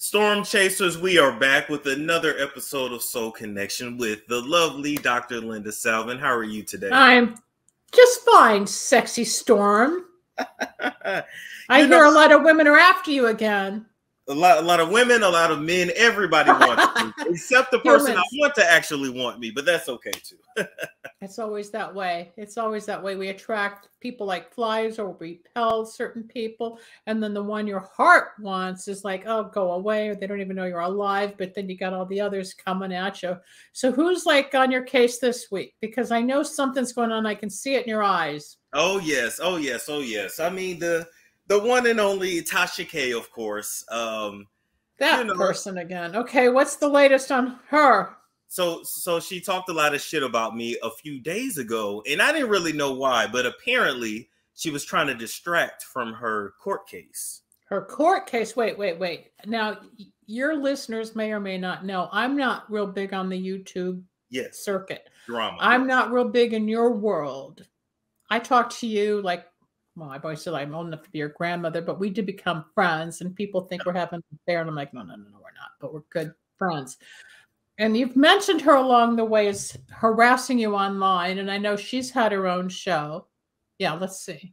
Storm Chasers, we are back with another episode of Soul Connection with the lovely Dr. Linda Salvin. How are you today? I'm just fine, sexy Storm. I hear a lot of women are after you again. A lot of women, a lot of men, everybody wants me, except the person I want to actually want me, but that's okay too. It's always that way. It's always that way. We attract people like flies or repel certain people. And then the one your heart wants is like, oh, go away. Or they don't even know you're alive. But then you got all the others coming at you. So who's like on your case this week? Because I know something's going on. I can see it in your eyes. Oh, yes. Oh, yes. Oh, yes. I mean, the one and only Tasha Kay, of course. That person again. Okay, what's the latest on her? So she talked a lot of shit about me a few days ago, and I didn't really know why, but apparently she was trying to distract from her court case. Her court case? Wait. Now, your listeners may or may not know, I'm not real big on the YouTube circuit. Drama. I'm not real big in your world. I talk to you like, well, I've always said I'm old enough to be your grandmother, but we did become friends, and people think we're having an affair, and I'm like, no, we're not, but we're good friends. And you've mentioned her along the way as harassing you online, and I know she's had her own show. Yeah, let's see.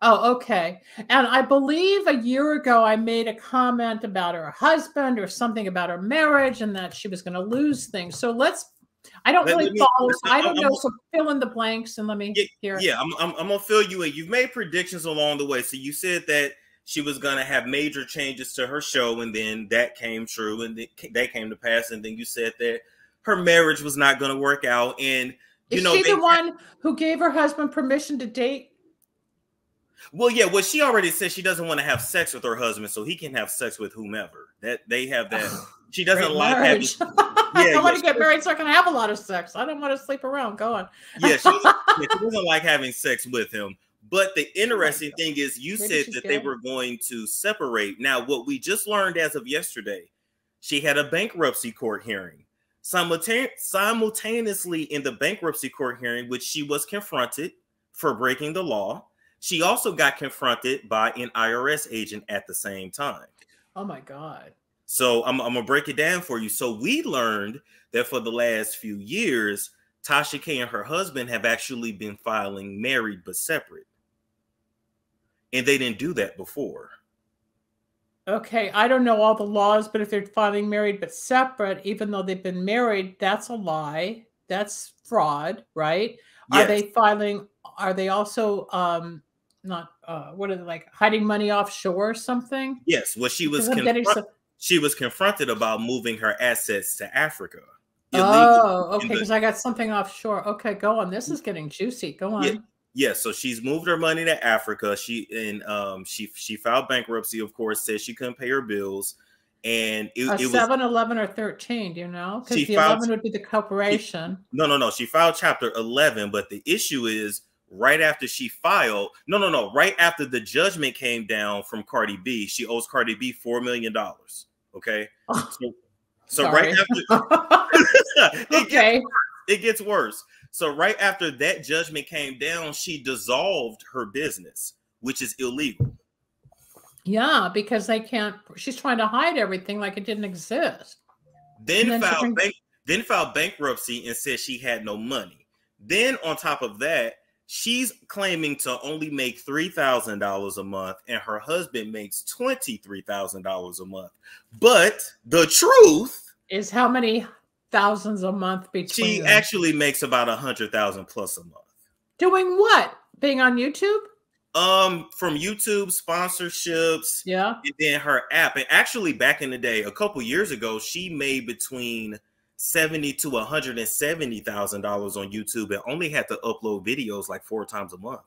Oh, okay. And I believe a year ago I made a comment about her husband or something about her marriage and that she was going to lose things. So I don't really follow, so fill in the blanks and let me hear. Yeah, I'm going to fill you in. You've made predictions along the way. So you said that she was going to have major changes to her show, and then that came true, and that came to pass. And then you said that her marriage was not going to work out. And, is she the one who gave her husband permission to date? Well, yeah, well, she already said she doesn't want to have sex with her husband, so he can have sex with whomever. That they have that. She doesn't like having. I want to get married so I can have a lot of sex. I don't want to sleep around. Go on. Yeah, she doesn't like having sex with him. But the interesting thing is you said that they were going to separate. Now, what we just learned as of yesterday, she had a bankruptcy court hearing. Simultaneously in the bankruptcy court hearing, which she was confronted for breaking the law, she also got confronted by an IRS agent at the same time. Oh, my God. So I'm going to break it down for you. So we learned that for the last few years, Tasha Kay and her husband have actually been filing married but separate. And they didn't do that before. Okay, I don't know all the laws, but if they're filing married but separate, even though they've been married, that's a lie. That's fraud, right? Yes. Are they also hiding money offshore or something? Yes, well, she was confronted about moving her assets to Africa. Oh, okay, because I got something offshore. Okay, go on. This is getting juicy. Go on. Yeah, so she's moved her money to Africa. She filed bankruptcy, of course, said she couldn't pay her bills. And it was 7, 11, or 13, you know? Because the 11 would be the corporation. No. She filed Chapter 11, but the issue is right after she filed, right after the judgment came down from Cardi B, she owes Cardi B $4 million. Okay? So right after it gets worse. So right after that judgment came down, she dissolved her business, which is illegal. Yeah, because she's trying to hide everything like it didn't exist. Then filed bankruptcy and said she had no money. Then on top of that, she's claiming to only make $3,000 a month, and her husband makes $23,000 a month. But the truth is, how many thousands a month between them? She actually makes about 100,000 plus a month. Doing what? Being on YouTube? From YouTube, sponsorships, and then her app. And actually, back in the day, a couple years ago, she made between $70,000 to $170,000 on YouTube and only had to upload videos like 4 times a month.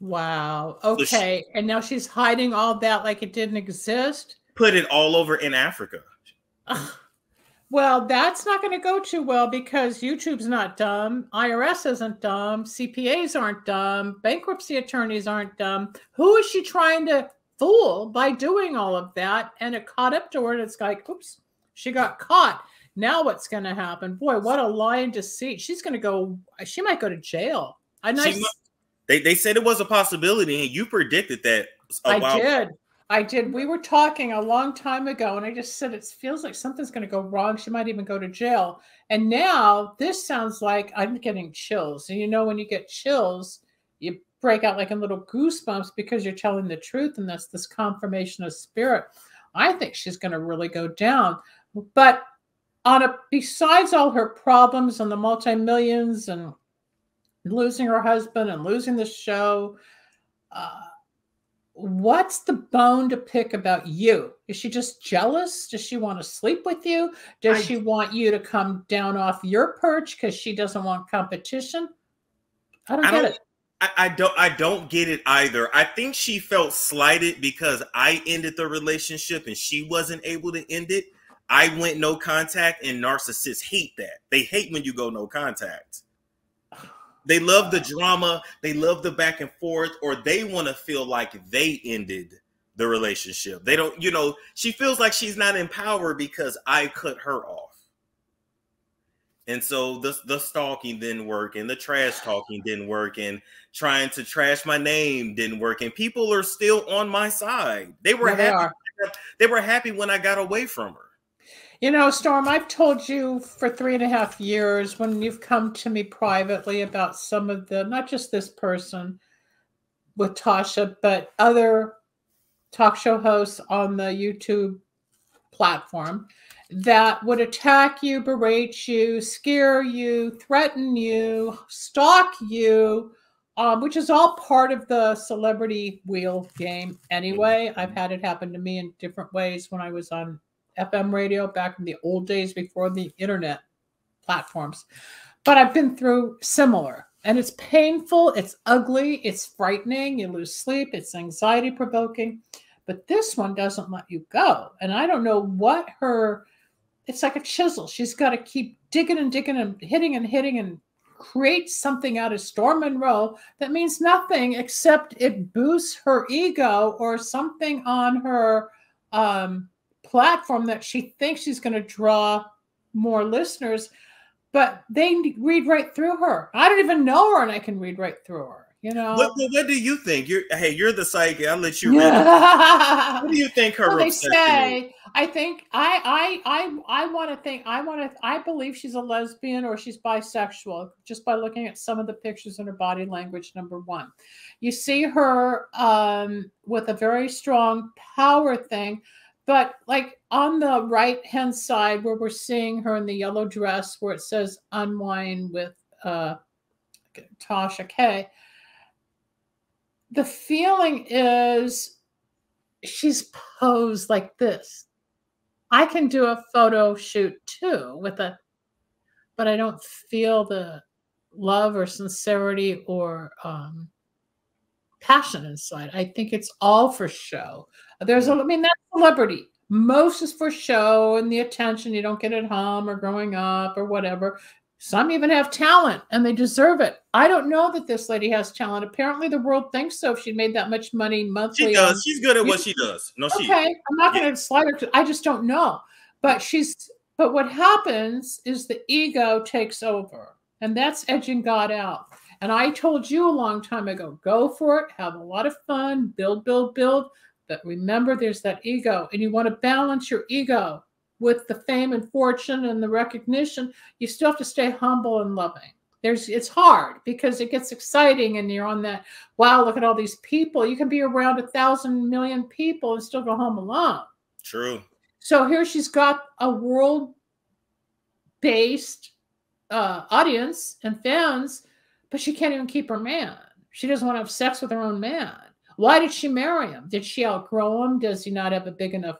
Wow. Okay. So and now she's hiding all that like it didn't exist. Put it all over in Africa. Well, that's not going to go too well because YouTube's not dumb. IRS isn't dumb. CPAs aren't dumb. Bankruptcy attorneys aren't dumb. Who is she trying to fool by doing all of that? And it caught up to her, and it's like, oops, she got caught. Now what's going to happen? Boy, what a lie and deceit. She might go to jail. They said it was a possibility, and you predicted that. I did. I did. We were talking a long time ago, and I just said it feels like something's going to go wrong. She might even go to jail. And now this sounds like I'm getting chills. And you know when you get chills, you break out like in little goosebumps because you're telling the truth, and that's this confirmation of spirit. I think she's going to really go down. But on a, besides all her problems and the multi-millions and losing her husband and losing the show, what's the bone to pick about you? Is she just jealous? Does she want to sleep with you? Does she want you to come down off your perch because she doesn't want competition? I don't get it. I don't get it either. I think she felt slighted because I ended the relationship and she wasn't able to end it. I went no contact, and narcissists hate that. They hate when you go no contact. They love the drama. They love the back and forth, or they want to feel like they ended the relationship. They don't, you know, she feels like she's not in power because I cut her off. And so the stalking didn't work, and the trash talking didn't work, and trying to trash my name didn't work. And people are still on my side. They were happy. They were happy when I got away from her. You know, Storm, I've told you for 3.5 years when you've come to me privately about some of the, not just this person with Tasha, but other talk show hosts on the YouTube platform that would attack you, berate you, scare you, threaten you, stalk you, which is all part of the celebrity wheel game anyway. I've had it happen to me in different ways when I was on FM radio back in the old days before the internet platforms. But I've been through similar, and it's painful, it's ugly, it's frightening, you lose sleep, it's anxiety provoking, but this one doesn't let you go. And I don't know what her, it's like a chisel. She's got to keep digging and digging and hitting and hitting and create something out of Storm Monroe that means nothing except it boosts her ego or something on her, platform that she thinks she's going to draw more listeners, but they read right through her. I don't even know her, and I can read right through her. You know, what do you think? You're the psychic. I'll let you read it. What do you think her? Well, they say. I believe she's a lesbian or she's bisexual just by looking at some of the pictures in her body language. Number one, you see her with a very strong power thing. But like on the right-hand side where we're seeing her in the yellow dress where it says unwind with Tasha Kay, the feeling is she's posed like this. I can do a photo shoot too with a, but I don't feel the love or sincerity or passion inside. I think it's all for show. There's a, I mean, that's celebrity. Most is for show and the attention you don't get at home or growing up or whatever. Some even have talent and they deserve it. I don't know that this lady has talent. Apparently the world thinks so if she made that much money monthly. She does. She's good at what she does. No, she. Okay. I'm not going to slide her. I just don't know. But she's, but what happens is the ego takes over, and that's edging God out. And I told you a long time ago, go for it. Have a lot of fun. Build, build, build. But remember, there's that ego, and you want to balance your ego with the fame and fortune and the recognition. You still have to stay humble and loving. There's, it's hard because it gets exciting, and you're on that, wow, look at all these people. You can be around 1,000,000,000 people and still go home alone. True. So here she's got a world-based audience and fans, but she can't even keep her man. She doesn't want to have sex with her own man. Why did she marry him? Did she outgrow him? Does he not have a big enough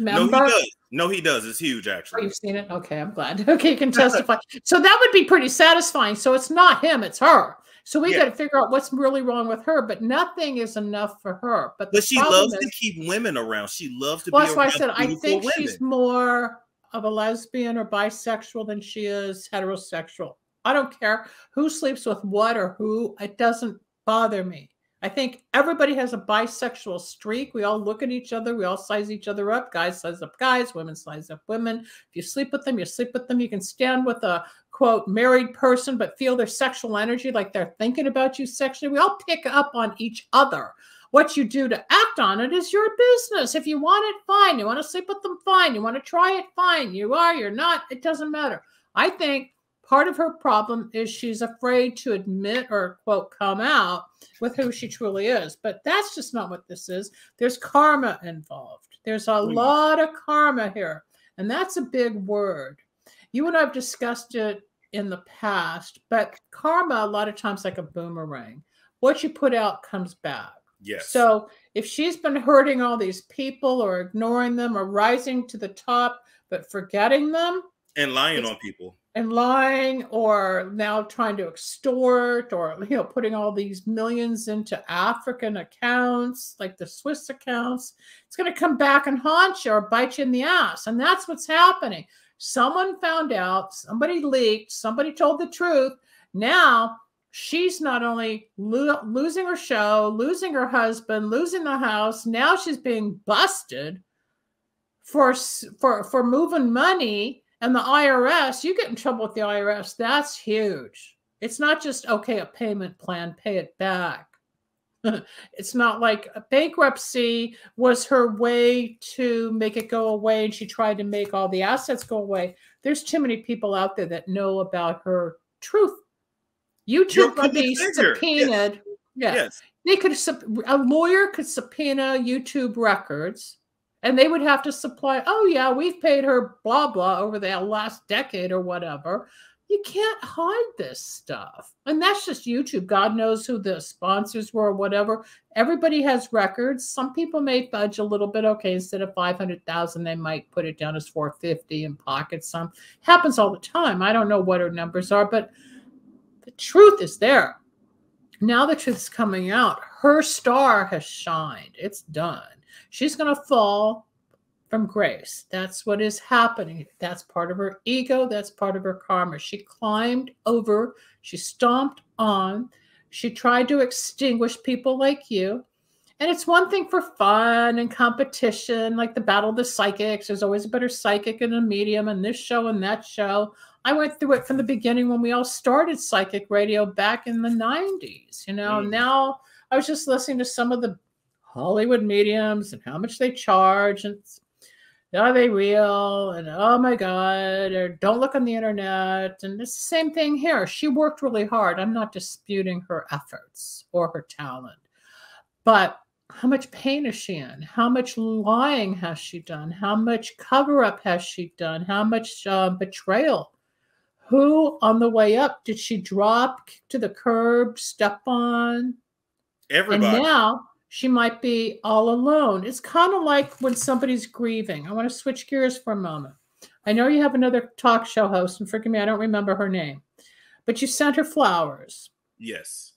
member? No, he does. No, he does. It's huge, actually. Oh, you've seen it? Okay, I'm glad. Okay, you can testify. So that would be pretty satisfying. So it's not him, it's her. So we got to figure out what's really wrong with her, but nothing is enough for her. But she loves to keep women around. She loves to be around beautiful women. That's why I said I think she's more of a lesbian or bisexual than she is heterosexual. I don't care who sleeps with what or who. It doesn't bother me. I think everybody has a bisexual streak. We all look at each other. We all size each other up. Guys size up guys. Women size up women. If you sleep with them, you sleep with them. You can stand with a, quote, married person, but feel their sexual energy like they're thinking about you sexually. We all pick up on each other. What you do to act on it is your business. If you want it, fine. You want to sleep with them, fine. You want to try it, fine. You are, you're not, it doesn't matter. I think part of her problem is she's afraid to admit or, quote, come out with who she truly is. But that's just not what this is. There's karma involved. There's a lot of karma here. And that's a big word. You and I have discussed it in the past, but karma, a lot of times, like a boomerang. What you put out comes back. Yes. So if she's been hurting all these people or ignoring them or rising to the top, but forgetting them. And lying on people. And lying, or now trying to extort, or, you know, putting all these millions into African accounts, like the Swiss accounts, it's going to come back and haunt you or bite you in the ass. And that's what's happening. Someone found out, somebody leaked, somebody told the truth. Now she's not only losing her show, losing her husband, losing the house. Now she's being busted for moving money. And the IRS, you get in trouble with the IRS. That's huge. It's not just, okay, a payment plan, pay it back. It's not like a bankruptcy was her way to make it go away, and she tried to make all the assets go away. There's too many people out there that know about her truth. YouTube could be subpoenaed. Yes. Yes. They could, a lawyer could subpoena YouTube records, and they would have to supply, oh, yeah, we've paid her blah, blah over the last decade or whatever. You can't hide this stuff. And that's just YouTube. God knows who the sponsors were or whatever. Everybody has records. Some people may fudge a little bit. Okay, instead of 500,000, they might put it down as 450 and pocket some. Happens all the time. I don't know what her numbers are, but the truth is there. Now the truth's coming out. Her star has shined. It's done. She's going to fall from grace. That's what is happening. That's part of her ego. That's part of her karma. She climbed over. She stomped on. She tried to extinguish people like you. And it's one thing for fun and competition, like the battle of the psychics. There's always a better psychic and a medium and this show and that show. I went through it from the beginning when we all started psychic radio back in the 90s. You know, now I was just listening to some of the Hollywood mediums and how much they charge, and are they real, and oh my God, or don't look on the internet. And it's the same thing here. She worked really hard. I'm not disputing her efforts or her talent, but how much pain is she in? How much lying has she done? How much cover-up has she done? How much betrayal? Who on the way up did she drop to the curb, step on? Everybody. And now she might be all alone. It's kind of like when somebody's grieving. I want to switch gears for a moment. I know you have another talk show host, and forgive me, I don't remember her name, but you sent her flowers. Yes.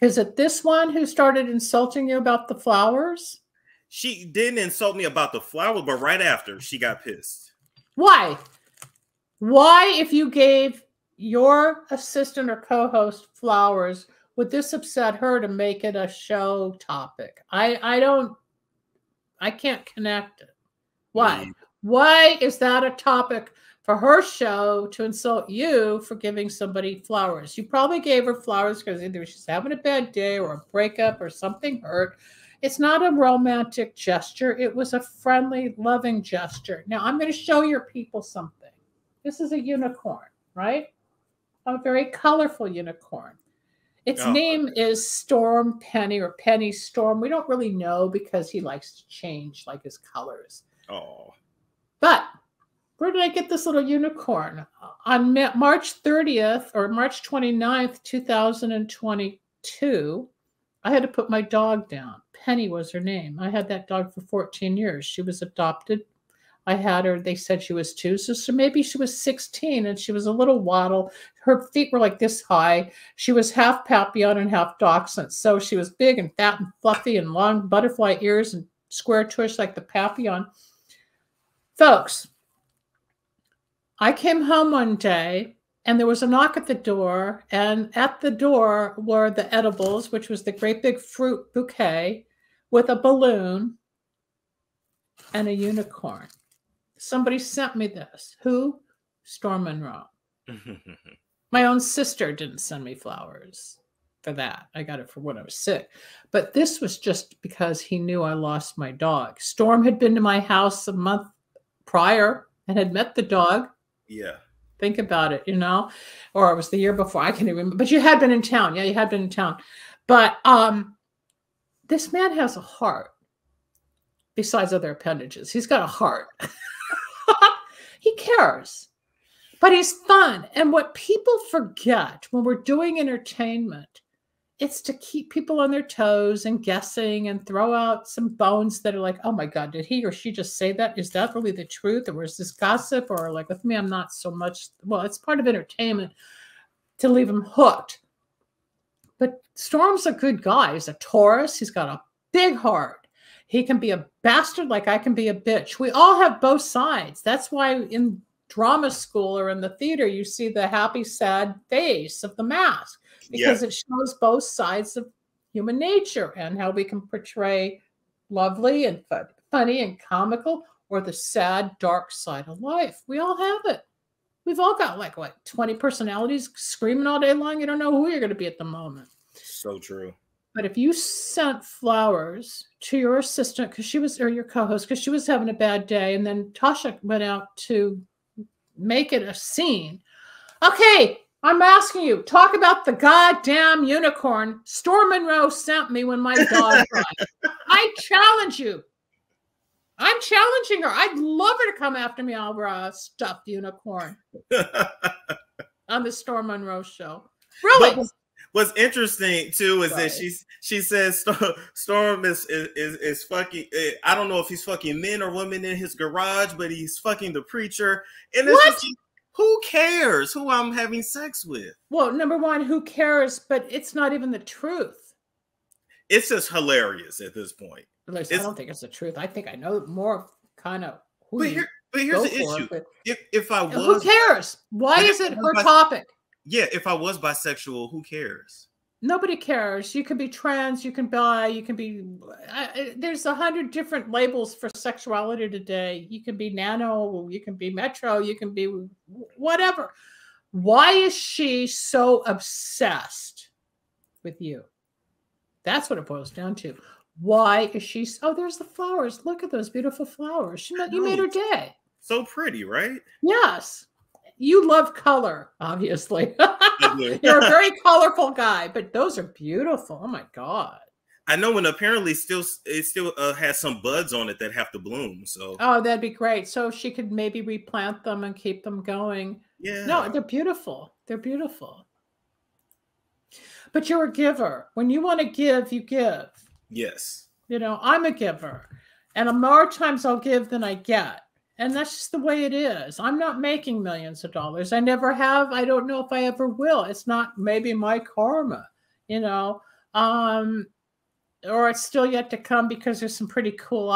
Is it this one who started insulting you about the flowers? She didn't insult me about the flowers, but right after, she got pissed. Why? Why, if you gave your assistant or co-host flowers, would this upset her to make it a show topic? I can't connect it. Why? Why is that a topic for her show to insult you for giving somebody flowers? You probably gave her flowers because either she's having a bad day or a breakup or something hurt. It's not a romantic gesture. It was a friendly, loving gesture. Now, I'm going to show your people something. This is a unicorn, right? A very colorful unicorn. Its name is Storm Penny or Penny Storm. We don't really know because he likes to change like his colors. Oh. But where did I get this little unicorn? On March 30th or March 29th, 2022, I had to put my dog down. Penny was her name. I had that dog for 14 years. She was adopted. I had her, they said she was 2, so maybe she was 16, and she was a little waddle. Her feet were like this high. She was half Papillon and half Dachshund, so she was big and fat and fluffy and long butterfly ears and square tush like the Papillon. Folks, I came home one day, and there was a knock at the door, and at the door were the edibles, which was the great big fruit bouquet with a balloon and a unicorn. Somebody sent me this. Who? Storm Monroe. My own sister didn't send me flowers. for that. I got it for when I was sick. But this was just because he knew I lost my dog. Storm had been to my house a month prior and had met the dog. Yeah. Think about it, you know, or it was the year before. I can't even remember. But you had been in town. Yeah, you had been in town. But this man has a heart. Besides other appendages, he's got a heart. He cares, but he's fun. And what people forget when we're doing entertainment, it's to keep people on their toes and guessing and throw out some bones that are like, oh my God, did he or she just say that? Is that really the truth? Or is this gossip? Or like with me, I'm not so much, well, it's part of entertainment to leave them hooked. But Storm's a good guy. He's a Taurus. He's got a big heart. He can be a bastard like I can be a bitch. We all have both sides. That's why in drama school or in the theater, you see the happy, sad face of the mask, because it shows both sides of human nature and how we can portray lovely and funny and comical or the sad, dark side of life. We all have it. We've all got like, what, 20 personalities screaming all day long. You don't know who you're going to be at the moment. So true. But if you sent flowers to your assistant because she was, or your co-host, because she was having a bad day, and then Tasha went out to make it a scene. Okay, I'm asking you, talk about the goddamn unicorn Storm Monroe sent me when my dog died. I challenge you. I'm challenging her. I'd love her to come after me over a stuffed unicorn on the Storm Monroe show. Really? But what's interesting too is that she says Storm is fucking. I don't know if he's fucking men or women in his garage, but he's fucking the preacher. And it's just, who cares who I'm having sex with? Well, number one, who cares? But it's not even the truth. It's just hilarious at this point. At least I don't think it's the truth. I think I know more kind of who. But here's the issue. If I was, who cares? Why is it her topic? Yeah, if I was bisexual, who cares? Nobody cares. You can be trans, you can bi, you can be... there's 100 different labels for sexuality today. You can be nano, you can be metro, you can be whatever. Why is she so obsessed with you? That's what it boils down to. Why is she... Oh, there's the flowers. Look at those beautiful flowers. You made her day. So pretty, right? Yes. You love color, obviously. You're a very colorful guy, but those are beautiful. Oh my God! I know, and apparently, it still has some buds on it that have to bloom. So that'd be great. So she could maybe replant them and keep them going. Yeah. No, they're beautiful. They're beautiful. But you're a giver. When you want to give, you give. Yes. You know, I'm a giver, and more times I'll give than I get. And that's just the way it is. I'm not making millions of dollars. I never have. I don't know if I ever will. It's not maybe my karma, you know, or it's still yet to come because there's some pretty cool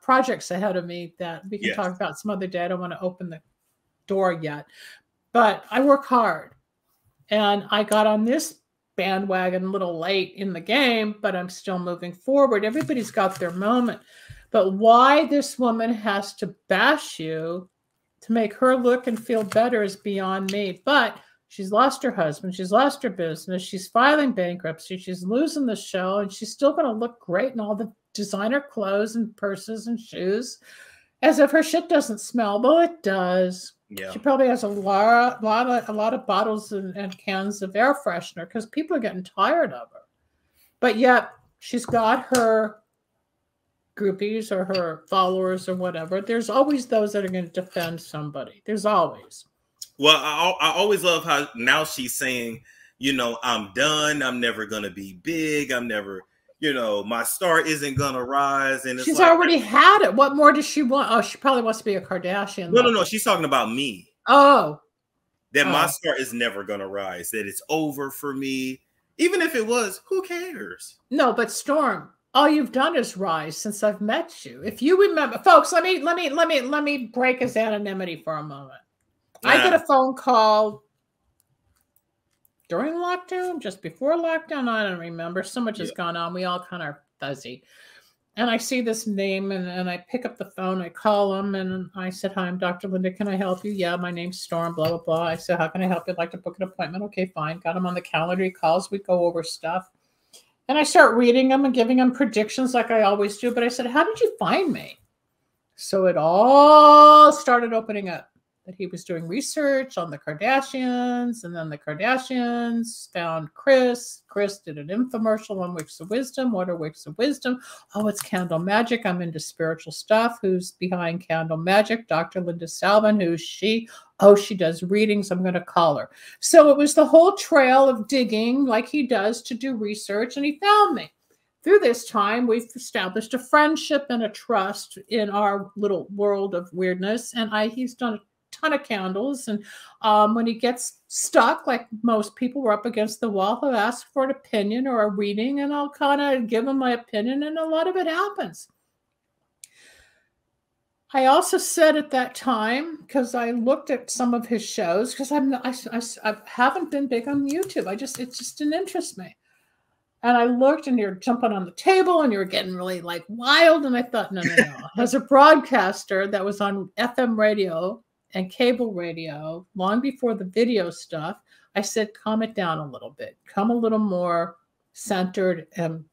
projects ahead of me that we can talk about some other day. I don't want to open the door yet, but I work hard and I got on this bandwagon a little late in the game, but I'm still moving forward. Everybody's got their moment. But why this woman has to bash you to make her look and feel better is beyond me. But she's lost her husband. She's lost her business. She's filing bankruptcy. She's losing the show. And she's still going to look great in all the designer clothes and purses and shoes as if her shit doesn't smell. Well, it does. Yeah. She probably has a lot of bottles and cans of air freshener because people are getting tired of her. But yet she's got her groupies or her followers or whatever. There's always those that are going to defend somebody. There's always. Well, I always love how now she's saying, you know, I'm done. I'm never going to be big. I'm never, you know, my star isn't going to rise. And it's she's like, already had it. What more does she want? Oh, she probably wants to be a Kardashian. No. She's talking about me. Oh. That my star is never going to rise. That it's over for me. Even if it was, who cares? No, but Storm, all you've done is rise since I've met you. If you remember, folks, let me break his anonymity for a moment. Yeah. I get a phone call during lockdown, just before lockdown. I don't remember. So much has gone on. We all kind of are fuzzy. And I see this name, and I pick up the phone, I call them, and I said, hi, I'm Dr. Linda. Can I help you? Yeah, my name's Storm, blah, blah, blah. I said, how can I help you? I'd like to book an appointment. Okay, fine. Got him on the calendar. He calls. We go over stuff. And I start reading them and giving them predictions like I always do. But I said, how did you find me? So it all started opening up. That he was doing research on the Kardashians, and then the Kardashians found Chris. Chris did an infomercial on Wicks of Wisdom. What are Wicks of Wisdom? Oh, it's candle magic. I'm into spiritual stuff. Who's behind candle magic? Dr. Linda Salvin. Who's she? Oh, she does readings. I'm going to call her. So it was the whole trail of digging like he does to do research, and he found me. Through this time, we've established a friendship and a trust in our little world of weirdness, and he's done a ton of candles, and when he gets stuck, like most people, we're up against the wall, he'll ask for an opinion or a reading, and I'll kind of give him my opinion, and a lot of it happens. I also said at that time, because I looked at some of his shows, because I haven't been big on YouTube, it just didn't interest me. And I looked, and you're jumping on the table, and you're getting really like wild, and I thought, no, no, no. As a broadcaster that was on FM radio and cable radio, long before the video stuff, I said, calm it down a little bit. Come a little more centered and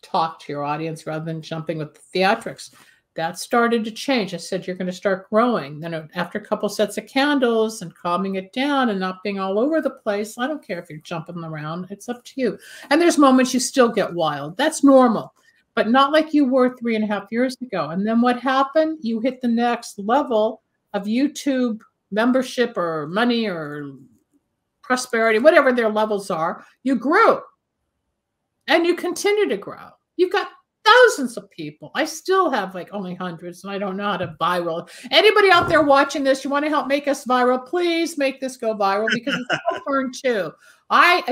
talk to your audience rather than jumping with the theatrics. That started to change. I said, you're going to start growing. Then after a couple sets of candles and calming it down and not being all over the place, I don't care if you're jumping around. It's up to you. And there's moments you still get wild. That's normal. But not like you were 3.5 years ago. And then what happened? You hit the next level of YouTube membership or money or prosperity, whatever their levels are. You grew and you continue to grow. You've got thousands of people. I still have like only hundreds, and I don't know how to viral. Anybody out there watching this, you want to help make us viral, please make this go viral, because it's my turn too. I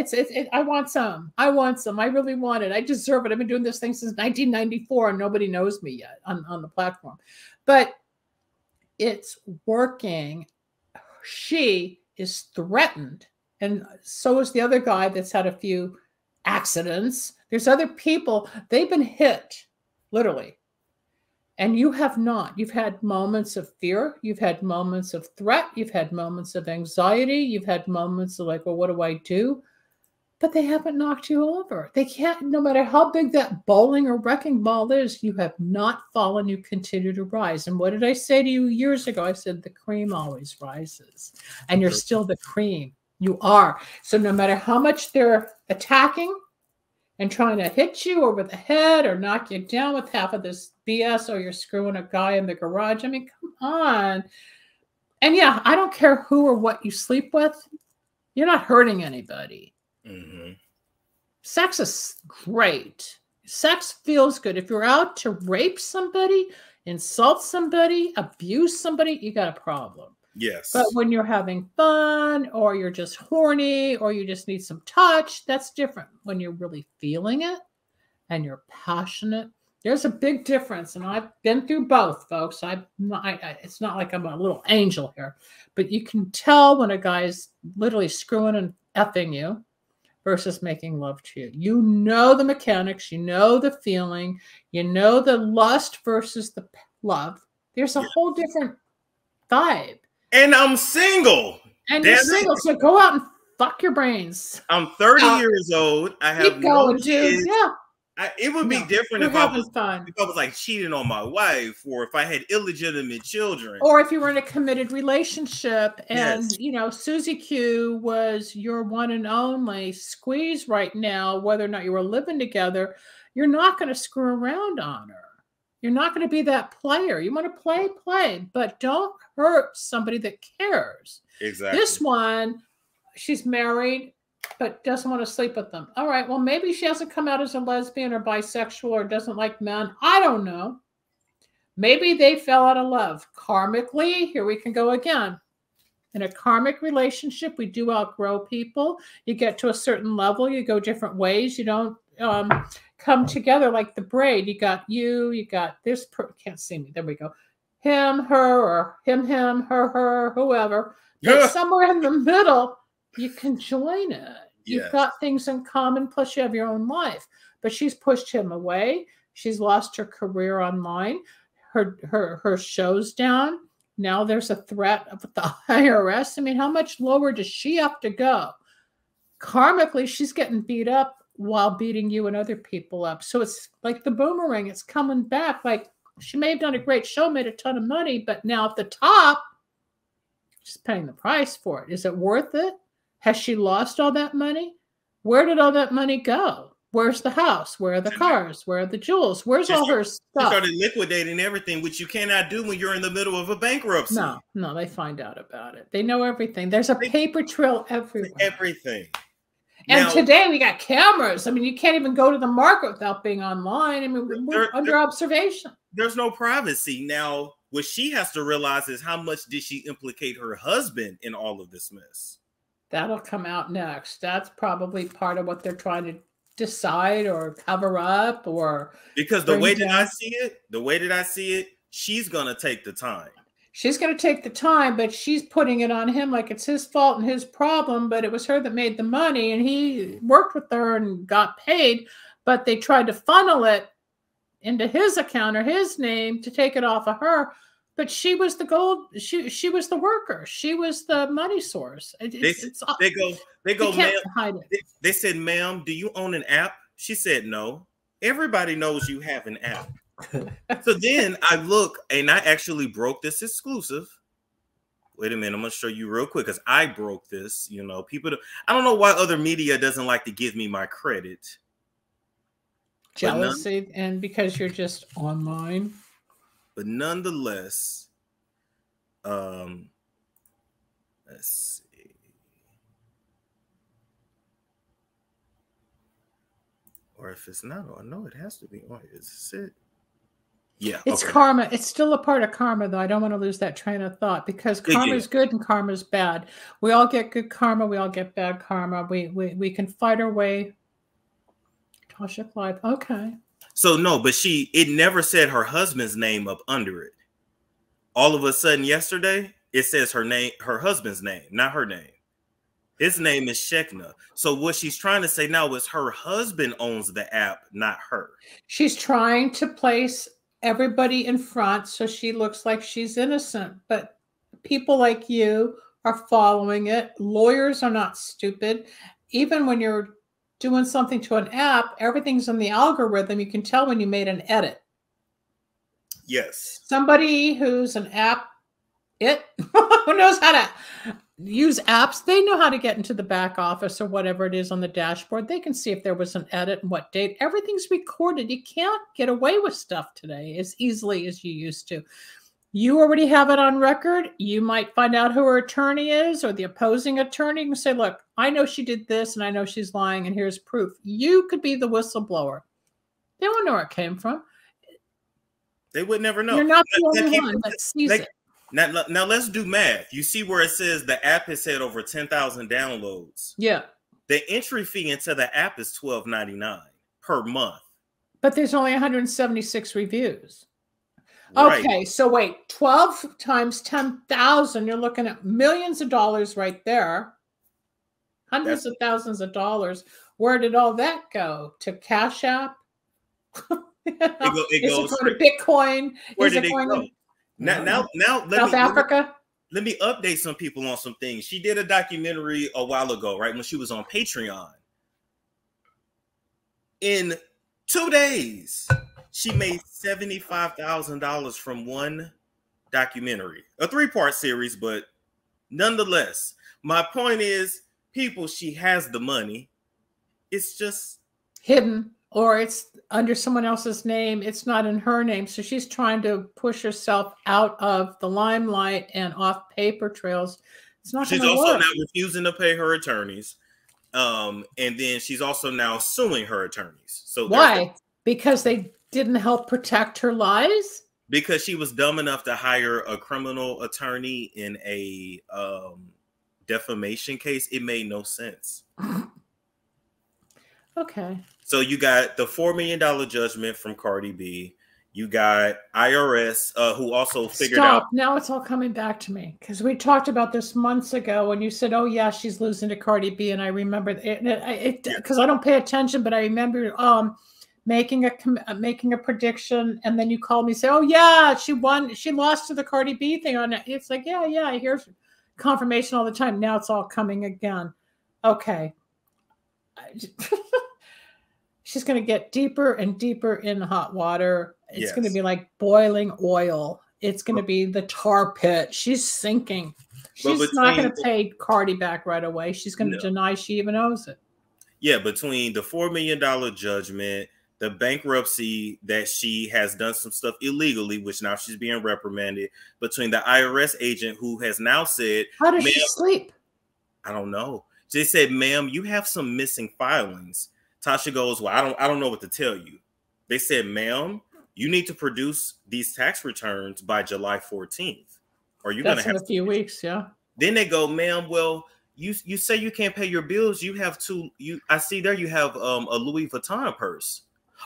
want some. I want some. I really want it. I deserve it. I've been doing this thing since 1994 and nobody knows me yet on the platform. But it's working. She is threatened. And so is the other guy that's had a few accidents. There's other people. They've been hit, literally. And you have not. You've had moments of fear. You've had moments of threat. You've had moments of anxiety. You've had moments of like, well, what do I do? But they haven't knocked you over. They can't, no matter how big that bowling or wrecking ball is, you have not fallen. You continue to rise. And what did I say to you years ago? I said, the cream always rises, and you're still the cream. You are. So no matter how much they're attacking and trying to hit you over the head or knock you down with half of this BS, or you're screwing a guy in the garage. I mean, come on. And yeah, I don't care who or what you sleep with. You're not hurting anybody. Mm-hmm. Sex is great. Sex feels good. If you're out to rape somebody, insult somebody, abuse somebody, you got a problem. Yes. But when you're having fun, or you're just horny, or you just need some touch, that's different. When you're really feeling it and you're passionate, there's a big difference. And I've been through both, folks. It's not like I'm a little angel here, but you can tell when a guy's literally screwing and effing you versus making love to you. You know the mechanics. You know the feeling. You know the lust versus the love. There's a whole different vibe. And I'm single. And you're single, so go out and fuck your brains. I'm 30 years old. I have no kids. Yeah. It would be different if I was like cheating on my wife, or if I had illegitimate children, or if you were in a committed relationship and you know, Susie Q was your one and only squeeze right now, whether or not you were living together. You're not going to screw around on her. You're not going to be that player. You want to play, play, but don't hurt somebody that cares. Exactly. This one, she's married, but doesn't want to sleep with them. All right, well, maybe she hasn't come out as a lesbian or bisexual or doesn't like men. I don't know. Maybe they fell out of love. Karmically, here we can go again. In a karmic relationship, we do outgrow people. You get to a certain level. You go different ways. You don't come together like the braid. You got this. Can't see me. There we go. Him, her, or him, her, whoever. But somewhere in the middle, you can join it. You've got things in common, plus you have your own life. But she's pushed him away. She's lost her career online. Her show's down. Now there's a threat of the IRS. I mean, how much lower does she have to go? Karmically, she's getting beat up while beating you and other people up. So it's like the boomerang. It's coming back. Like, she may have done a great show, made a ton of money, but now at the top, she's paying the price for it. Is it worth it? Has she lost all that money? Where did all that money go? Where's the house? Where are the cars? Where are the jewels? Where's all her stuff? She started liquidating everything, which you cannot do when you're in the middle of a bankruptcy. No, they find out about it. They know everything. There's a paper trail everywhere. Everything. And now, today we got cameras. I mean, you can't even go to the market without being online. I mean, we're under observation. There's no privacy. Now, what she has to realize is how much did she implicate her husband in all of this mess? That'll come out next. That's probably part of what they're trying to decide or cover up, or because the way that I see it, she's gonna take the time. She's gonna take the time, but she's putting it on him like it's his fault and his problem. But it was her that made the money, and he worked with her and got paid. But they tried to funnel it into his account or his name to take it off of her. But she was the gold. She was the worker. She was the money source. They go. Ma'am, they said, "Ma'am, do you own an app?" She said, "No." Everybody knows you have an app. So then I look, and I actually broke this exclusive. Wait a minute, I'm gonna show you real quick because I broke this. You know, people. I don't know why other media doesn't like to give me my credit. Jealousy, and because you're just online. But nonetheless, let's see. Or if it's not on, no, it has to be on. Is it? Yeah. It's okay. Karma. It's still a part of karma, though. I don't want to lose that train of thought because karma is good and karma is bad. We all get good karma. We all get bad karma. We can fight our way. Tasha Kay. Okay. So no, but it never said her husband's name up under it. All of a sudden yesterday, it says her name, her husband's name, not her name. His name is Shekna. So what she's trying to say now is her husband owns the app, not her. She's trying to place everybody in front so she looks like she's innocent, but people like you are following it. Lawyers are not stupid. Even when you're doing something to an app, everything's in the algorithm. You can tell when you made an edit. Yes. Somebody who's an app, who knows how to use apps, they know how to get into the back office or whatever it is on the dashboard. They can see if there was an edit and what date. Everything's recorded. You can't get away with stuff today as easily as you used to. You already have it on record. You might find out who her attorney is or the opposing attorney and say, look, I know she did this and I know she's lying and here's proof. You could be the whistleblower. They won't know where it came from. They would never know. You're not the only one that sees it. Now let's do math. You see where it says the app has had over 10,000 downloads. Yeah. The entry fee into the app is $12.99 per month. But there's only 176 reviews. Right. Okay, so wait, 12 times 10,000, you're looking at millions of dollars right there. Hundreds of thousands of dollars. Where did all that go? To Cash App? Is it going to Bitcoin? Where did it go? Now, South Africa? Let me update some people on some things. She did a documentary a while ago, right, when she was on Patreon. In 2 days... she made $75,000 from one documentary, a three-part series, but nonetheless, my point is, people, she has the money. It's just hidden, or it's under someone else's name. It's not in her name. So she's trying to push herself out of the limelight and off paper trails. It's not going to work. She's also now refusing to pay her attorneys. And then she's also now suing her attorneys. So why? Because they didn't help protect her lies? Because she was dumb enough to hire a criminal attorney in a defamation case. It made no sense. Okay. So you got the $4 million judgment from Cardi B. You got IRS, who also figured out. Stop. Now it's all coming back to me. Because we talked about this months ago and you said, oh, yeah, she's losing to Cardi B. And I remember it because I don't pay attention, but I remember making a prediction, and then you call me and say, oh yeah, she lost to the Cardi B thing on it. It's like, yeah, I hear confirmation all the time. Now it's all coming again. Okay. She's going to get deeper and deeper in hot water. It's yes. going to be like boiling oil. It's going to be the tar pit. She's sinking. She's not going to pay Cardi back right away. She's going to deny she even owes it. Yeah, between the $4 million judgment, the bankruptcy that she has done some stuff illegally, which now she's being reprimanded, between the IRS agent who has now said... How does she sleep? I don't know. They said, ma'am, you have some missing filings. Tasha goes, well, I don't know what to tell you. They said, ma'am, you need to produce these tax returns by July 14th. Or you're going to have... in a few weeks, yeah. Then they go, ma'am, well... You say you can't pay your bills. You have I see there you have a Louis Vuitton purse.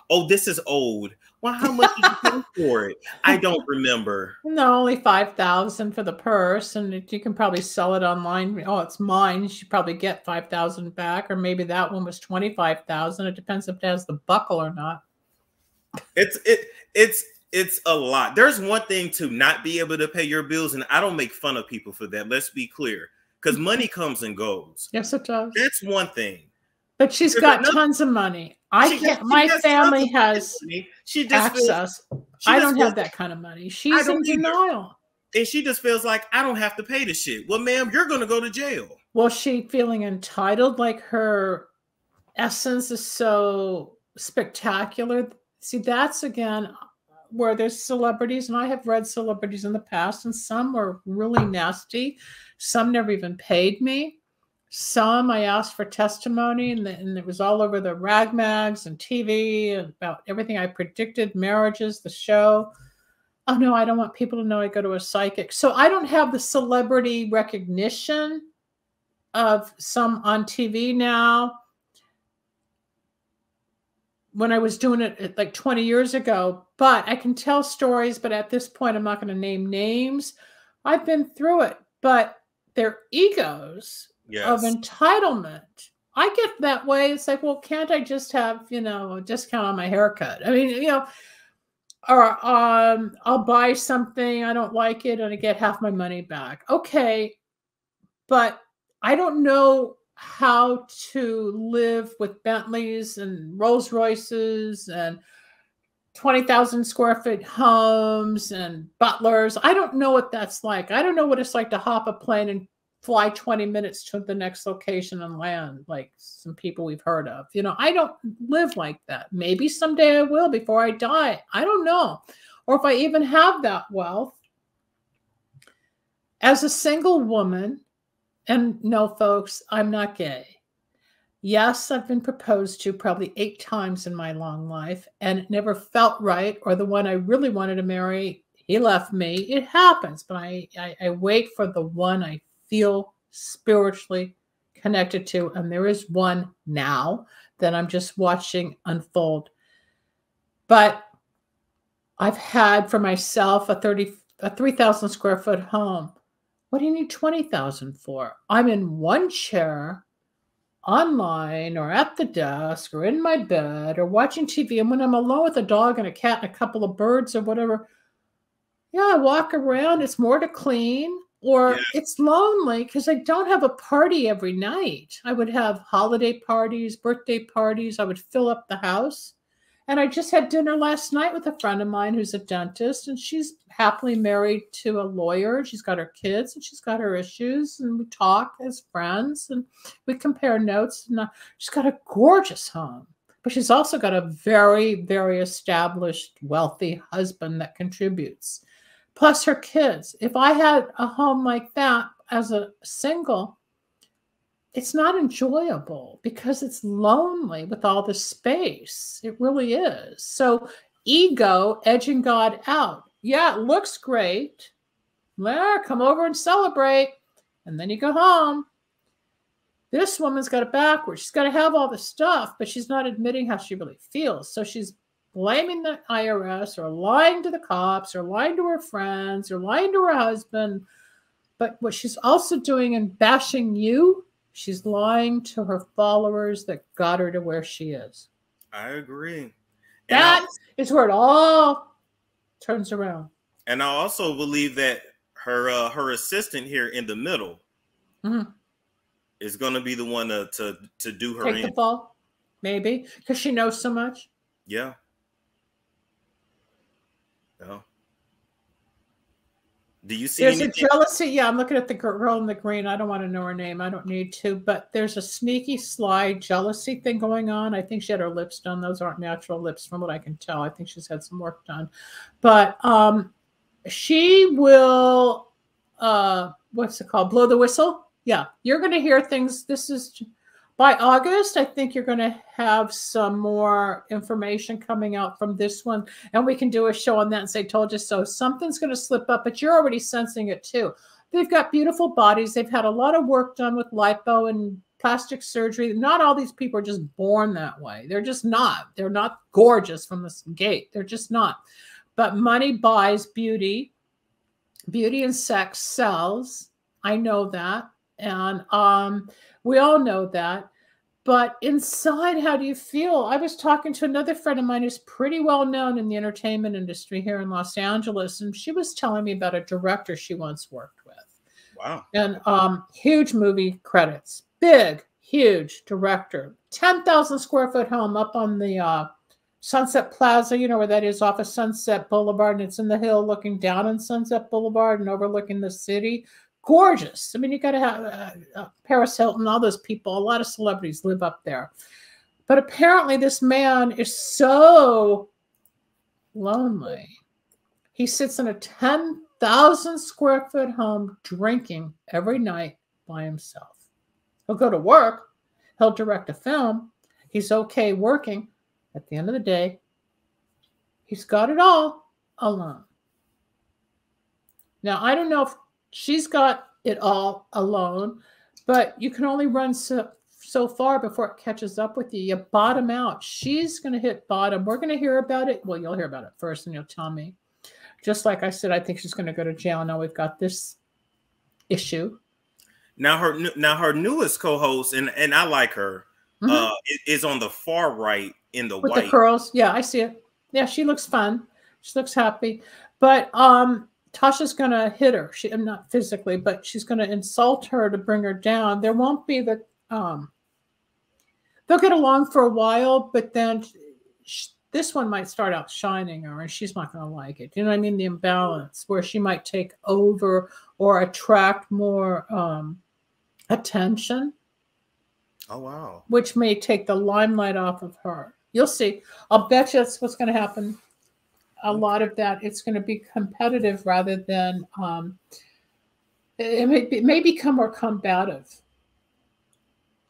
Oh, this is old. Well, how much did you pay for it? I don't remember. No, only $5,000 for the purse, and you can probably sell it online. Oh, it's mine. You should probably get $5,000 back, or maybe that one was $25,000. It depends if it has the buckle or not. It's a lot. There's one thing to not be able to pay your bills, and I don't make fun of people for that. Let's be clear. Because money comes and goes. Yes, it does. That's one thing. But she's got tons of money. I can't. My family has access. I don't have that kind of money. She's in denial. And she just feels like, I don't have to pay this shit. Well, ma'am, you're going to go to jail. Well, she feeling entitled, like her essence is so spectacular. See, that's, again, where there's celebrities, and I have read celebrities in the past, and some were really nasty. Some never even paid me. Some I asked for testimony, and it was all over the rag mags and TV and about everything I predicted, marriages, the show. Oh no, I don't want people to know I go to a psychic. So I don't have the celebrity recognition of some on TV now. When I was doing it like 20 years ago, but I can tell stories, but at this point, I'm not going to name names. I've been through it, but their egos of entitlement. I get that way. It's like, well, can't I just have, a discount on my haircut? I mean, or I'll buy something. I don't like it. And I get half my money back. Okay. But I don't know how to live with Bentleys and Rolls Royces and 20,000 square foot homes and butlers. I don't know what that's like. I don't know what it's like to hop a plane and fly 20 minutes to the next location and land like some people we've heard of. I don't live like that. Maybe someday I will before I die. I don't know. Or if I even have that wealth. As a single woman, and no, folks, I'm not gay. Yes, I've been proposed to probably 8 times in my long life, and it never felt right, or the one I really wanted to marry, he left me. It happens, but I wait for the one I feel spiritually connected to, and there is one now that I'm just watching unfold. But I've had for myself a 3,000 square foot home. What do you need 20,000 for? I'm in one chair online or at the desk or in my bed or watching TV. And when I'm alone with a dog and a cat and a couple of birds or whatever, yeah, I walk around. It's more to clean, or it's lonely because I don't have a party every night. I would have holiday parties, birthday parties. I would fill up the house. And I just had dinner last night with a friend of mine who's a dentist, and she's happily married to a lawyer. She's got her kids and she's got her issues, and we talk as friends and we compare notes. And she's got a gorgeous home, but she's also got a very, very established, wealthy husband that contributes, plus her kids. If I had a home like that as a single, it's not enjoyable because it's lonely with all the space. It really is. So ego edging God out. Yeah, it looks great. Well, come over and celebrate. And then you go home. This woman's got it backwards. She's got to have all the stuff, but she's not admitting how she really feels. So she's blaming the IRS or lying to the cops or lying to her friends or lying to her husband. But what she's also doing in bashing you, she's lying to her followers that got her to where she is. I agree. That is where it all turns around. And I also believe that her assistant here in the middle is going to be the one to do her take the fall, maybe, because she knows so much. Yeah. No. Do you see there's anything? A jealousy? Yeah, I'm looking at the girl in the green. I don't want to know her name. I don't need to. But there's a sneaky, sly jealousy thing going on. I think she had her lips done. Those aren't natural lips from what I can tell. I think she's had some work done. But she will, what's it called? Blow the whistle. Yeah, you're going to hear things. This is by August. I think you're going to have some more information coming out from this one. And we can do a show on that and say, told you so. Something's going to slip up, but you're already sensing it too. They've got beautiful bodies. They've had a lot of work done with lipo and plastic surgery. Not all these people are just born that way. They're just not. They're not gorgeous from the gate. They're just not. But money buys beauty. Beauty and sex sells. I know that. And we all know that. But inside, how do you feel? I was talking to another friend of mine who's pretty well known in the entertainment industry here in Los Angeles. And she was telling me about a director she once worked with. Wow. And huge movie credits. Big, huge director. 10,000 square foot home up on the Sunset Plaza, you know where that is, off of Sunset Boulevard. And it's in the hill looking down on Sunset Boulevard and overlooking the city. Gorgeous. I mean, you got to have Paris Hilton, all those people, a lot of celebrities live up there. But apparently this man is so lonely. He sits in a 10,000 square foot home drinking every night by himself. He'll go to work. He'll direct a film. He's okay working. At the end of the day, he's got it all alone. Now, I don't know if she's got it all alone, but you can only run so far before it catches up with you. You bottom out. She's going to hit bottom. We're going to hear about it. Well, you'll hear about it first and you'll tell me. Just like I said, I think she's going to go to jail. Now we've got this issue. Now her newest co-host, and I like her, is on the far right in the with white. The curls. Yeah, I see it. Yeah, she looks fun. She looks happy. But Tasha's going to hit her. She, not physically, but she's going to insult her to bring her down. There won't be the, they'll get along for a while, but then this one might start out shining her and she's not going to like it. You know what I mean? The imbalance where she might take over or attract more attention. Oh, wow. Which may take the limelight off of her. You'll see. I'll bet you that's what's going to happen. A lot of that, it's going to be competitive rather than, it may become more combative.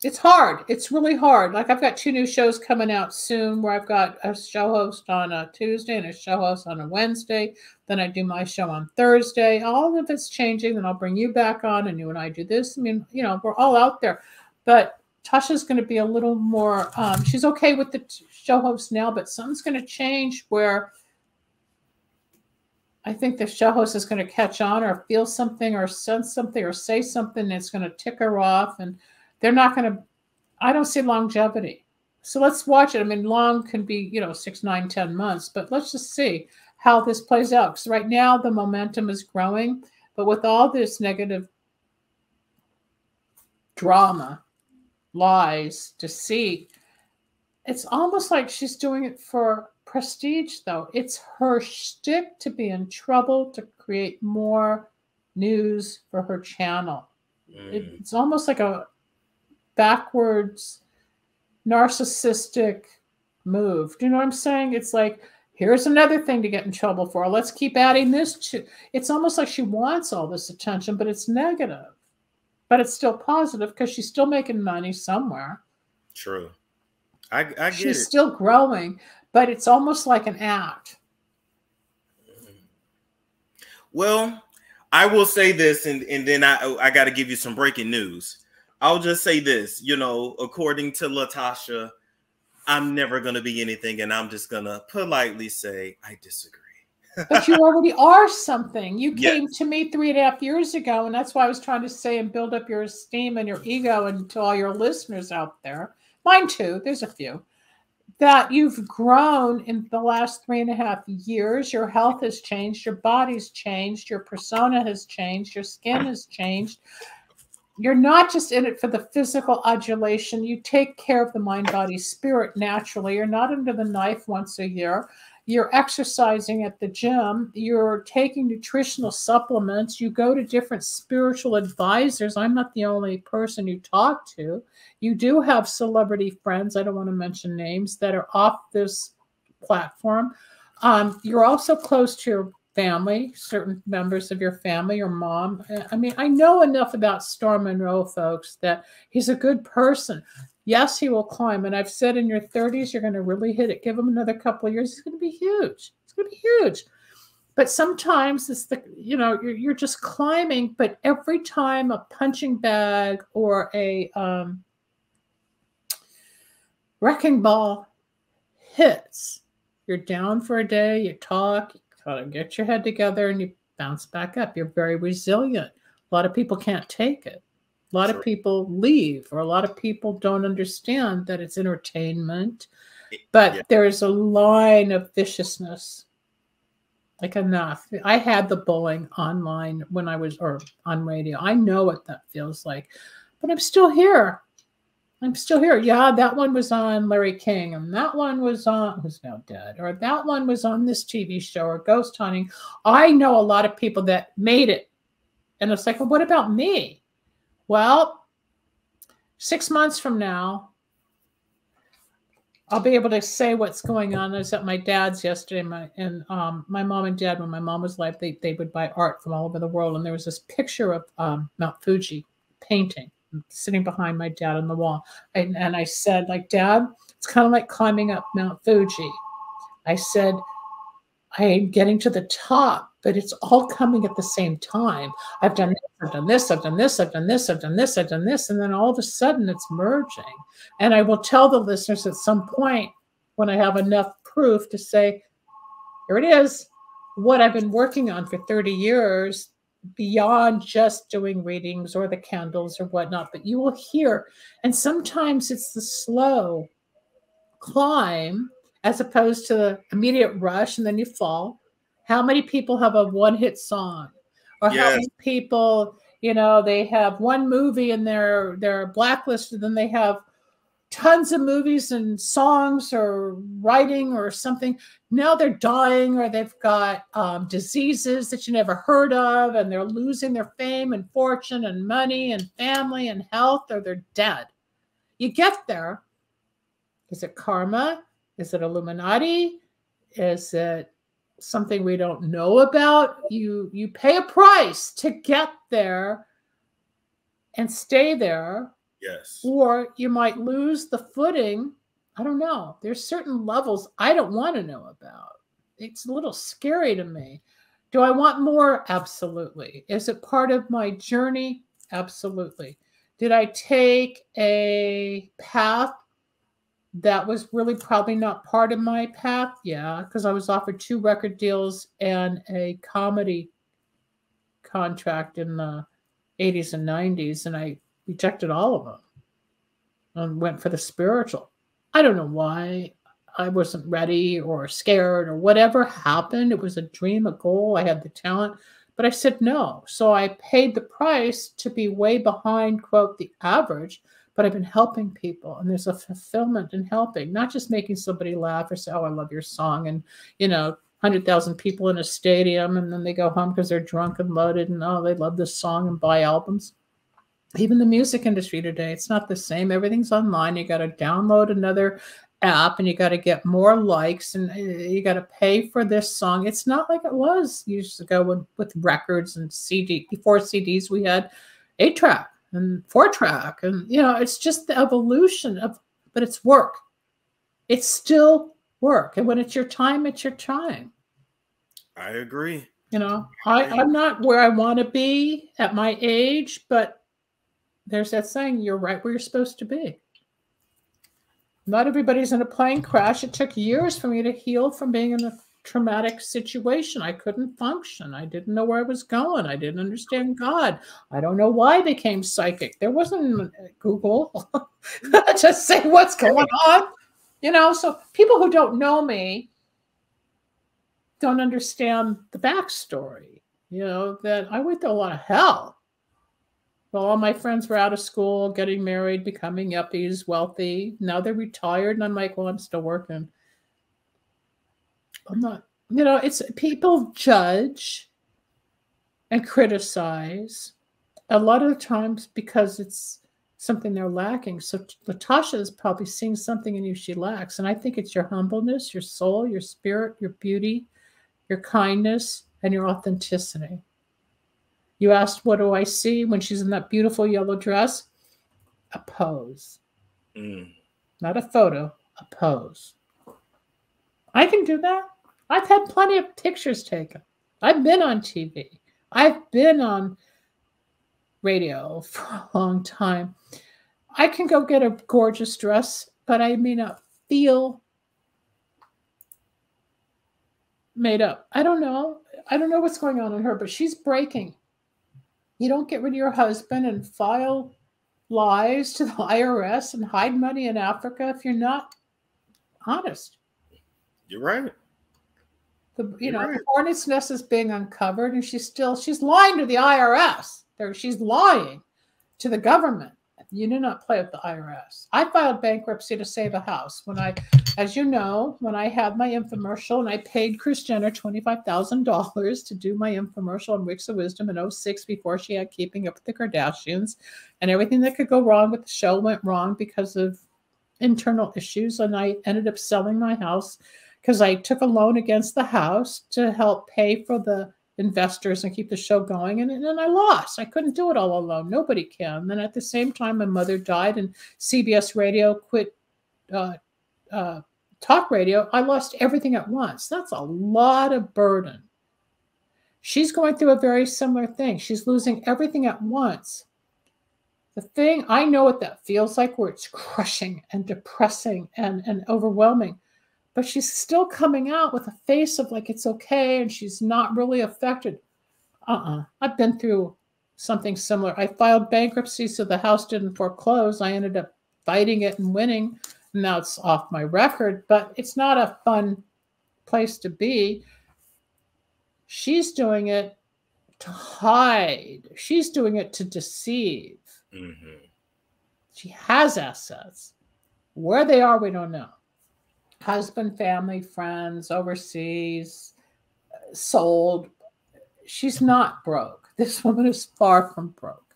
It's hard. It's really hard. Like I've got two new shows coming out soon where I've got a show host on a Tuesday and a show host on a Wednesday. Then I do my show on Thursday. All of it's changing. Then I'll bring you back on and you and I do this. I mean, you know, we're all out there. But Tasha's going to be a little more, she's okay with the show host now, but something's going to change where I think the show host is going to catch on or feel something or sense something or say something that's going to tick her off. And they're not going to, I don't see longevity. So let's watch it. I mean, long can be, you know, 6, 9, 10 months, but let's just see how this plays out. Because right now the momentum is growing, but with all this negative drama, lies, deceit, it's almost like she's doing it for prestige, though. It's her shtick to be in trouble, to create more news for her channel. It's almost like a backwards narcissistic move. Do you know what I'm saying? It's like, here's another thing to get in trouble for. Let's keep adding this to. It's almost like she wants all this attention, but it's negative. But it's still positive because she's still making money somewhere. True. I get she's it. She's still growing, but it's almost like an act. Well, I will say this, and then I got to give you some breaking news. I'll just say this, you know, according to LaTasha, I'm never going to be anything, and I'm just going to politely say I disagree. But you already are something. You came to me 3.5 years ago, and that's why I was trying to say and build up your esteem and your ego and to all your listeners out there. Mine too. There's a few. that you've grown in the last 3.5 years. Your health has changed. Your body's changed. Your persona has changed. Your skin has changed. You're not just in it for the physical adulation. You take care of the mind, body, spirit naturally. You're not under the knife once a year. You're exercising at the gym. You're taking nutritional supplements. You go to different spiritual advisors. I'm not the only person you talk to. You do have celebrity friends, I don't want to mention names, that are off this platform. You're also close to your family, certain members of your family, your mom. I mean, I know enough about Storm Monroe, folks, that he's a good person. Yes, he will climb. And I've said in your 30s, you're going to really hit it. Give him another couple of years. It's going to be huge. It's going to be huge. But sometimes it's the, you know, you're just climbing. But every time a punching bag or a wrecking ball hits, you're down for a day, you talk, you kind of get your head together, and you bounce back up. You're very resilient. A lot of people can't take it. A lot of people leave, or a lot of people don't understand that it's entertainment. But there is a line of viciousness. Like, enough. I had the bullying online when I was, or on radio. I know what that feels like. But I'm still here. I'm still here. Yeah, that one was on Larry King, and that one was on, who's now dead, or that one was on this TV show, or ghost hunting. I know a lot of people that made it. And it's like, well, what about me? Well, 6 months from now, I'll be able to say what's going on. I was at my dad's yesterday, my mom and dad, when my mom was alive, they would buy art from all over the world. And there was this picture of Mount Fuji painting sitting behind my dad on the wall. And I said, like, Dad, it's kind of like climbing up Mount Fuji. I said, I am getting to the top, but it's all coming at the same time. I've done this, I've done this, I've done this, I've done this, I've done this, I've done this. And then all of a sudden it's merging. And I will tell the listeners at some point when I have enough proof to say, here it is, what I've been working on for 30 years beyond just doing readings or the candles or whatnot. But you will hear, and sometimes it's the slow climb as opposed to the immediate rush and then you fall. How many people have a one-hit song? Or how many people, you know, they have one movie and they're blacklisted, then they have tons of movies and songs or writing or something. Now they're dying, or they've got diseases that you never heard of, and they're losing their fame and fortune and money and family and health, or they're dead. You get there. Is it karma? Is it Illuminati? Is it something we don't know about? You pay a price to get there and stay there. Yes. Or you might lose the footing. I don't know. There's certain levels I don't want to know about. It's a little scary to me. Do I want more? Absolutely. Is it part of my journey? Absolutely. Did I take a path that was really probably not part of my path? Yeah, because I was offered 2 record deals and a comedy contract in the 80s and 90s, and I rejected all of them and went for the spiritual. I don't know why. I wasn't ready or scared or whatever happened. It was a dream, a goal. I had the talent, but I said no. So I paid the price to be way behind, quote, the average. But I've been helping people, and there's a fulfillment in helping, not just making somebody laugh or say, oh, I love your song. And, you know, 100,000 people in a stadium, and then they go home because they're drunk and loaded, and, oh, they love this song and buy albums. Even the music industry today, it's not the same. Everything's online. You got to download another app, and you got to get more likes, and you got to pay for this song. It's not like it was years ago with records and CD. Before CDs, we had 8-track. And 4-track, and, you know, it's just the evolution of, but it's work. It's still work. And when it's your time, it's your time. I agree. You know, I'm not where I want to be at my age, but there's that saying, you're right where you're supposed to be. Not everybody's in a plane crash. It took years for me to heal from being in a traumatic situation. I couldn't function. I didn't know where I was going. I didn't understand God. I don't know why I became psychic. There wasn't Google to say what's going on. You know, so people who don't know me don't understand the backstory, you know, that I went through a lot of hell. Well, all my friends were out of school, getting married, becoming yuppies, wealthy. Now they're retired. And I'm like, well, I'm still working. I'm not, you know, it's people judge and criticize a lot of the times because it's something they're lacking. So Latasha is probably seeing something in you she lacks. And I think it's your humbleness, your soul, your spirit, your beauty, your kindness, and your authenticity. You asked, what do I see when she's in that beautiful yellow dress? A pose. Mm. Not a photo, a pose. I can do that. I've had plenty of pictures taken. I've been on TV. I've been on radio for a long time. I can go get a gorgeous dress, but I may not feel made up. I don't know. I don't know what's going on in her, but she's breaking. You don't get rid of your husband and file lies to the IRS and hide money in Africa if you're not honest. You're right. The hornet's nest is being uncovered, and she's lying to the IRS. She's lying to the government. You do not play with the IRS. I filed bankruptcy to save a house when I, as you know, when I had my infomercial and I paid Chris Jenner $25,000 to do my infomercial on Wicks of Wisdom in 2006 before she had Keeping Up with the Kardashians, and everything that could go wrong with the show went wrong because of internal issues. And I ended up selling my house because I took a loan against the house to help pay for the investors and keep the show going, and then I lost. I couldn't do it all alone. Nobody can. And then at the same time, my mother died, and CBS radio quit talk radio. I lost everything at once. That's a lot of burden. She's going through a very similar thing. She's losing everything at once. The thing, I know what that feels like, where it's crushing and depressing and overwhelming. But she's still coming out with a face of like, it's okay, and she's not really affected. I've been through something similar. I filed bankruptcy so the house didn't foreclose. I ended up fighting it and winning. Now it's off my record, but it's not a fun place to be. She's doing it to hide. She's doing it to deceive. Mm-hmm. She has assets. Where they are, we don't know. Husband, family, friends, overseas, sold. She's not broke. This woman is far from broke.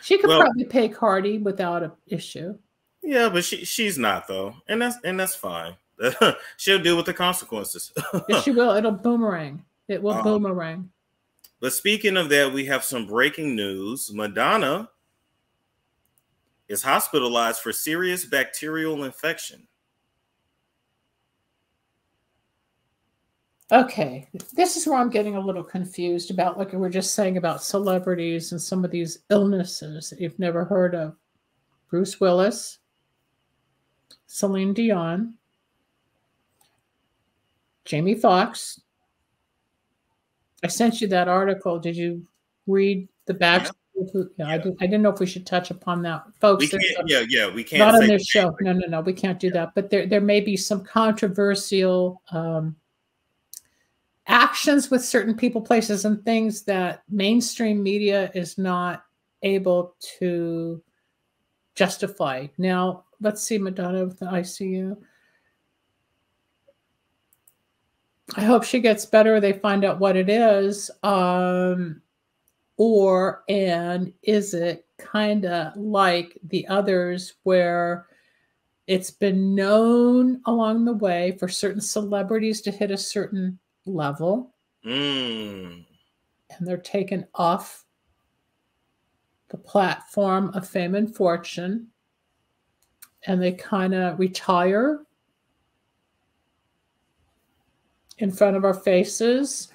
She could probably pay Cardi without an issue. Yeah, but she's not, though. And that's fine. She'll deal with the consequences. Yes, she will. It'll boomerang. It will boomerang. But speaking of that, we have some breaking news. Madonna is hospitalized for serious bacterial infection. Okay, this is where I'm getting a little confused about, like we were just saying about celebrities and some of these illnesses that you've never heard of. Bruce Willis, Celine Dion, Jamie Foxx. I sent you that article. Did you read the back? Yeah. Yeah, I didn't know if we should touch upon that, folks. We can't. Not on this show. No, we can't do that. But there may be some controversial actions with certain people, places, and things that mainstream media is not able to justify. Now, let's see, Madonna with the ICU. I hope she gets better. They find out what it is. And is it kind of like the others where it's been known along the way for certain celebrities to hit a certain level and they're taken off the platform of fame and fortune and they kind of retire in front of our faces?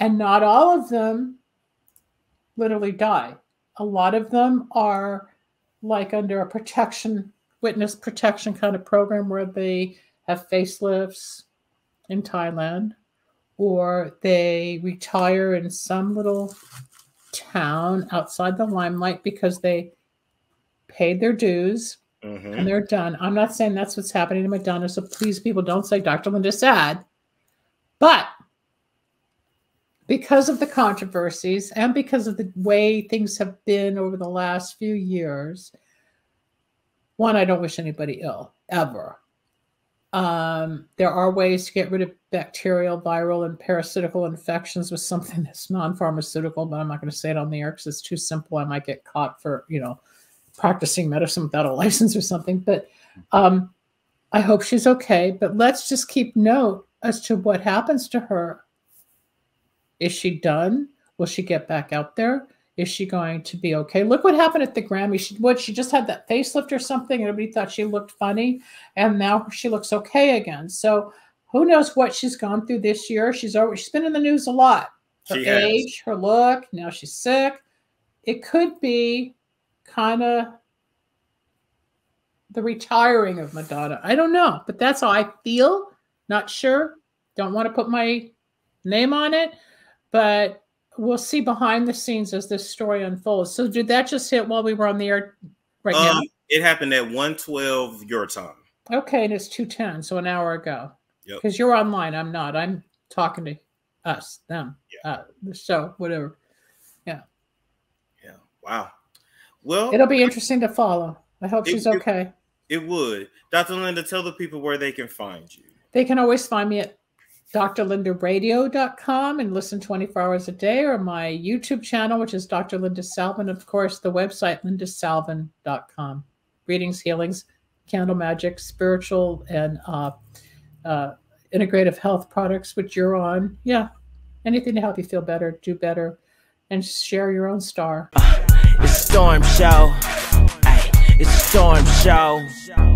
And not all of them literally die. A lot of them are like under a protection, witness protection kind of program where they have facelifts in Thailand, or they retire in some little town outside the limelight because they paid their dues Mm-hmm. And they're done. I'm not saying that's what's happening to Madonna, so please, people, don't say Dr. Linda's sad. But because of the controversies and because of the way things have been over the last few years, one, I don't wish anybody ill, ever. There are ways to get rid of bacterial, viral, and parasitical infections with something that's non-pharmaceutical, but I'm not going to say it on the air because it's too simple. I might get caught for, you know, practicing medicine without a license or something. But I hope she's okay. But let's just keep note as to what happens to her. Is she done? Will she get back out there? Is she going to be okay? Look what happened at the Grammy. She just had that facelift or something. Everybody thought she looked funny. And now she looks okay again. So who knows what she's gone through this year. She's been in the news a lot. Her age, her look, now she's sick. It could be kind of the retiring of Madonna. I don't know, but that's how I feel. Not sure. Don't want to put my name on it, but we'll see behind the scenes as this story unfolds. So did that just hit while we were on the air right now? It happened at 1:12 your time. Okay, and it's 2:10, so an hour ago. Yep. Because you're online. I'm not. I'm talking to us, them, so whatever. Yeah. Yeah. Wow. Well, it'll be interesting to follow. I hope she's okay. It would. Dr. Linda, tell the people where they can find you. They can always find me at drlindaradio.com and listen 24 hours a day, or my YouTube channel, which is Dr. Linda Salvin. Of course, the website, lindasalvin.com. Readings, healings, candle magic, spiritual, and integrative health products, which you're on. Yeah. Anything to help you feel better, do better, and share your own star. It's Storm Show. Ay, it's Storm Show.